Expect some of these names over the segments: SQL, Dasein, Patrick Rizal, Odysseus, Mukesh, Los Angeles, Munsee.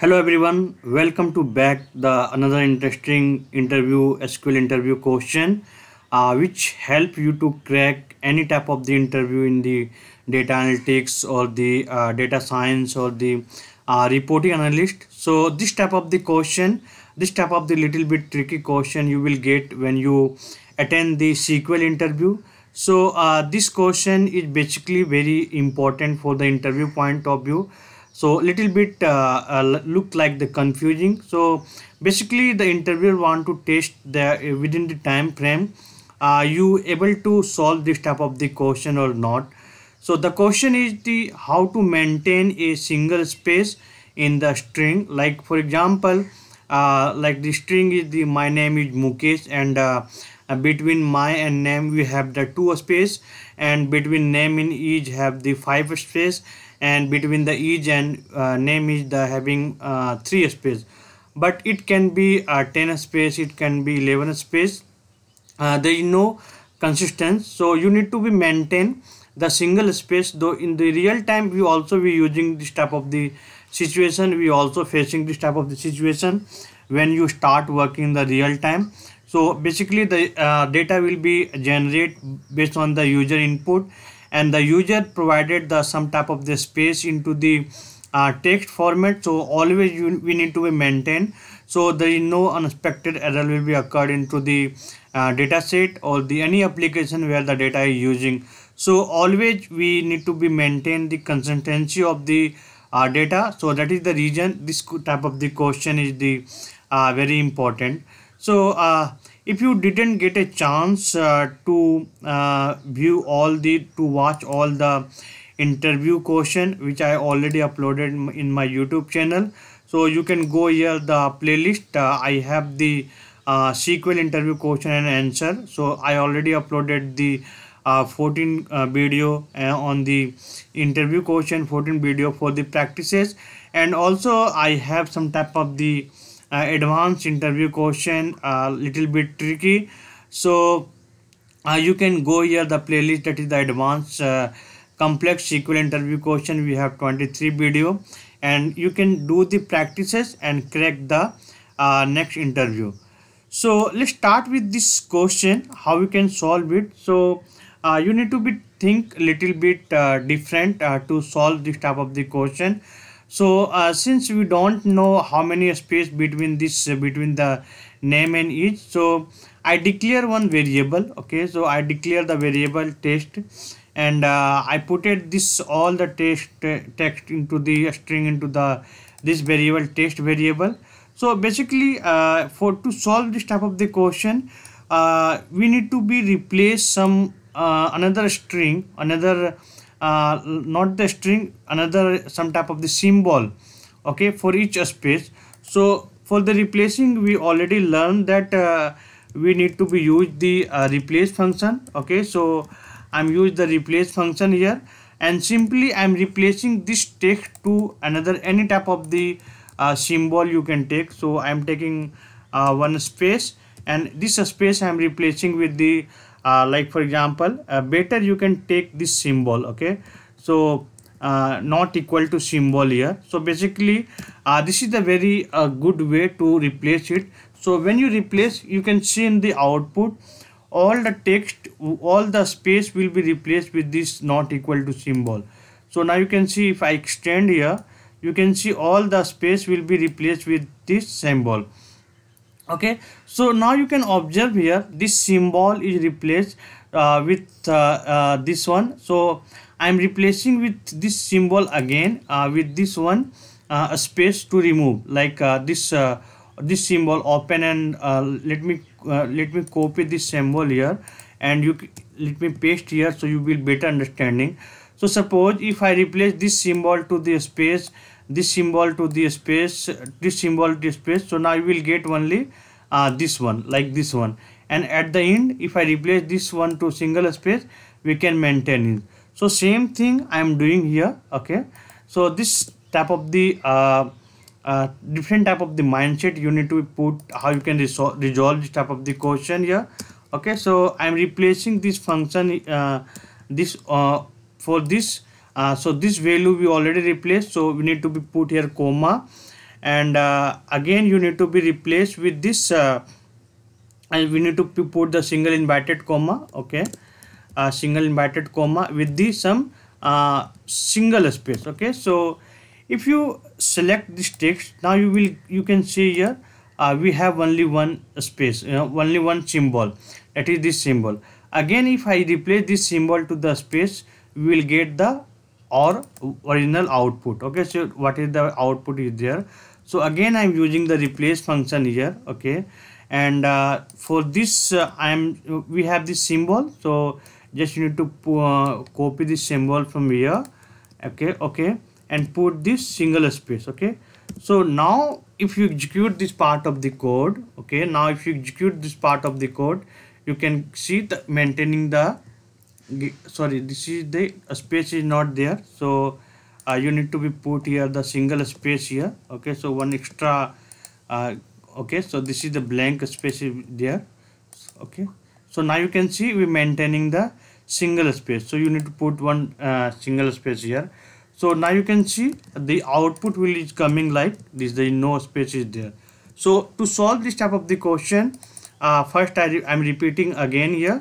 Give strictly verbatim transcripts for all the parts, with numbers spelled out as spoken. Hello everyone, welcome to back the another interesting interview S Q L interview question uh, which help you to crack any type of the interview in the data analytics or the uh, data science or the uh, reporting analyst. So this type of the question, this type of the little bit tricky question you will get when you attend the S Q L interview. So uh, this question is basically very important for the interview point of view. So little bit uh, uh, look like the confusing. So basically the interviewer want to test the uh, within the time frame are you able to solve this type of the question or not. So the question is the how to maintain a single space in the string, like for example uh, like the string is the my name is Mukesh, and uh, between my and name we have the two space, and between name and each have the five space, and between the each and uh, name is the having uh, three space, but it can be uh, ten space, it can be eleven space. Uh, there is no consistency, so you need to be maintain the single space. Though in the real time we also be using this type of the situation, we also facing this type of the situation when you start working in the real time. So basically the uh, data will be generated based on the user input, and the user provided the some type of the space into the uh, text format. So always you, we need to be maintained, so there is no unexpected error will be occurred into the uh, data set or the any application where the data is using. So always we need to be maintain the consistency of the uh, data. So that is the reason this type of the question is the uh, very important. So uh, if you didn't get a chance uh, to uh, view all the to watch all the interview question which I already uploaded in my YouTube channel, so you can go here the playlist. uh, I have the uh, S Q L interview question and answer, so I already uploaded the uh, fourteen uh, video uh, on the interview question, fourteen video for the practices, and also I have some type of the Uh, advanced interview question a uh, little bit tricky. So uh, you can go here the playlist, that is the advanced uh, complex S Q L interview question. We have twenty-three video, and you can do the practices and crack the uh, next interview. So let's start with this question, how you can solve it. So uh, you need to be think little bit uh, different uh, to solve this type of the question. So uh, since we don't know how many space between this uh, between the name and each, so I declare one variable. Okay, so I declare the variable text, and uh, I put it this all the text uh, text into the string into the this variable text variable. So basically uh, for to solve this type of the question, uh, we need to be replace some uh, another string another uh not the string another some type of the symbol, okay, for each space. So for the replacing we already learned that uh, we need to be use the uh, replace function. Okay, so I'm use the replace function here, and simply I'm replacing this text to another any type of the uh, symbol you can take. So I'm taking uh, one space, and this space I'm replacing with the Uh, like for example uh, better you can take this symbol. Okay, so uh, not equal to symbol here. So basically uh, this is the very uh, good way to replace it. So when you replace, you can see in the output all the text, all the space will be replaced with this not equal to symbol. So now you can see if I extend here, you can see all the space will be replaced with this symbol. Okay, so now you can observe here this symbol is replaced uh, with uh, uh, this one. So I'm replacing with this symbol again uh, with this one uh, a space to remove, like uh, this uh, this symbol open, and uh, let me uh, let me copy this symbol here, and you let me paste here, so you will better understanding. So suppose if I replace this symbol to the space, this symbol to the space, this symbol to space, so now you will get only uh, this one, like this one. And at the end, if I replace this one to single space, we can maintain it. So same thing I am doing here. Okay, so this type of the uh, uh, different type of the mindset you need to put, how you can resolve resolve this type of the question here. Okay, so I am replacing this function uh, this uh, for this. Uh, so this value we already replaced, so we need to be put here comma, and uh, again you need to be replaced with this, uh, and we need to put the single inverted comma, okay, uh, single inverted comma with the some uh, single space. Okay, so if you select this text, now you will you can see here uh, we have only one space, you know, only one symbol, that is this symbol. Again, if I replace this symbol to the space, we will get the or original output. Okay, so what is the output is there. So again I am using the replace function here. Okay, and uh, for this uh, I am we have this symbol, so just you need to uh, copy this symbol from here, okay okay and put this single space. Okay, so now if you execute this part of the code, okay, now if you execute this part of the code, you can see the maintaining the sorry this is the uh, space is not there, so uh, you need to be put here the single space here. Okay, so one extra uh, okay, so this is the blank space is there. Okay, so now you can see we maintaining the single space, so you need to put one uh, single space here. So now you can see the output will is coming like this, the no space is there. So to solve this type of the question, uh, first I re I'm repeating again here,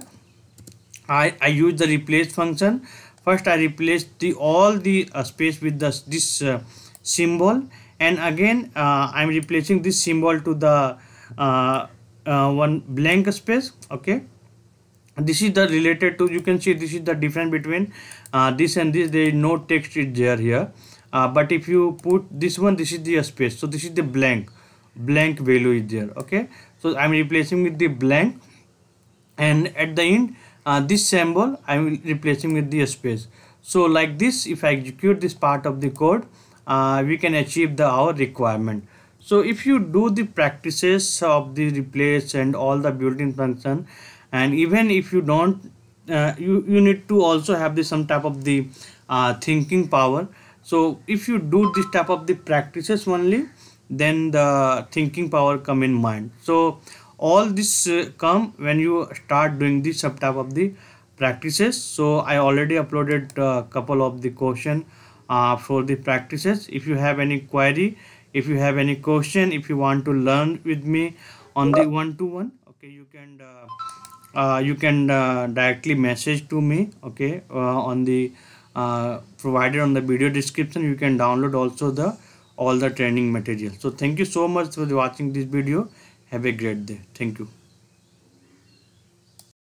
I, I use the replace function. First I replace the all the uh, space with the, this uh, symbol, and again uh, I am replacing this symbol to the uh, uh, one blank space. Okay, this is the related to, you can see this is the difference between uh, this and this, there is no text is there here, uh, but if you put this one, this is the space, so this is the blank blank value is there. Okay, so I am replacing with the blank, and at the end Uh, this symbol I will replacing with the space. So like this, if I execute this part of the code, uh, we can achieve the our requirement. So if you do the practices of the replace and all the built-in function, and even if you don't, uh, you you need to also have the some type of the uh, thinking power. So if you do this type of the practices only, then the thinking power come in mind. So all this uh, come when you start doing the sub type of the practices. So I already uploaded a uh, couple of the question uh, for the practices. If you have any query, if you have any question, if you want to learn with me on the one-to-one, okay, you can uh, uh, you can uh, directly message to me, okay, uh, on the uh, provided on the video description. You can download also the all the training material. So thank you so much for watching this video. Have a great day. Thank you.